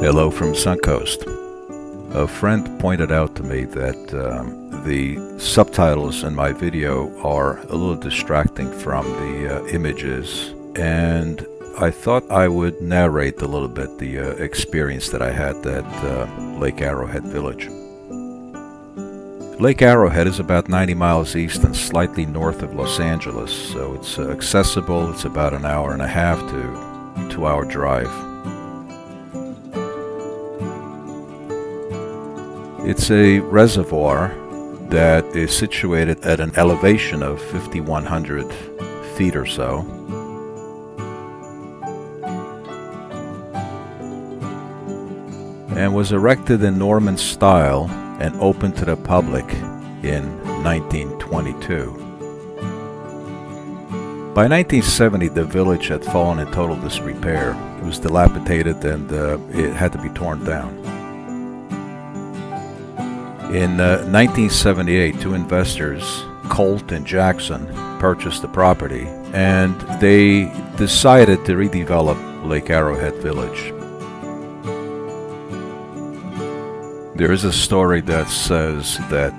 Hello from Suncoast. A friend pointed out to me that the subtitles in my video are a little distracting from the images, and I thought I would narrate a little bit the experience that I had at Lake Arrowhead Village. Lake Arrowhead is about 90 miles east and slightly north of Los Angeles, so it's accessible. It's about an hour and a half to 2-hour drive. It's a reservoir that is situated at an elevation of 5,100 feet or so. And was erected in Norman style and opened to the public in 1922. By 1970, the village had fallen in total disrepair. It was dilapidated and it had to be torn down. In 1978, two investors, Coult and Jackson, purchased the property, and they decided to redevelop Lake Arrowhead Village. There is a story that says that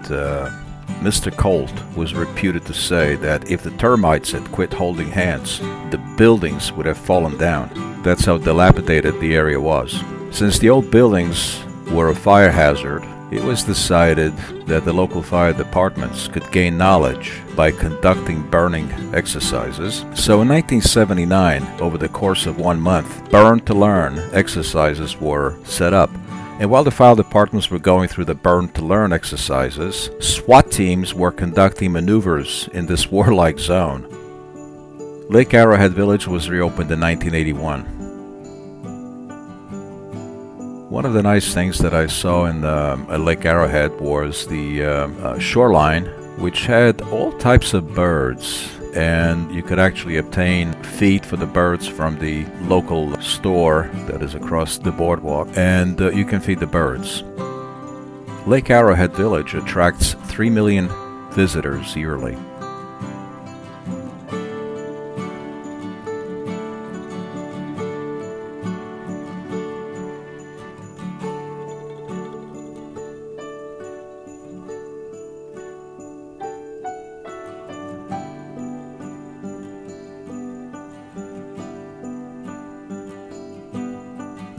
Mr. Coult was reputed to say that if the termites had quit holding hands, the buildings would have fallen down. That's how dilapidated the area was. Since the old buildings were a fire hazard, it was decided that the local fire departments could gain knowledge by conducting burning exercises. So in 1979, over the course of 1 month, Burn to Learn exercises were set up. And while the fire departments were going through the Burn to Learn exercises, SWAT teams were conducting maneuvers in this warlike zone. Lake Arrowhead Village was reopened in 1981. One of the nice things that I saw in Lake Arrowhead was the shoreline, which had all types of birds, and you could actually obtain feed for the birds from the local store that is across the boardwalk, and you can feed the birds. Lake Arrowhead Village attracts 3 million visitors yearly.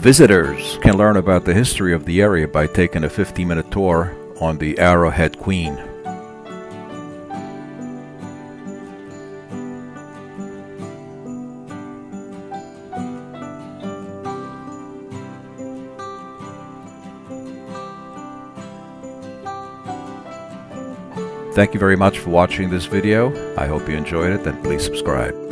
Visitors can learn about the history of the area by taking a 15-minute tour on the Arrowhead Queen. Thank you very much for watching this video. I hope you enjoyed it, and please subscribe.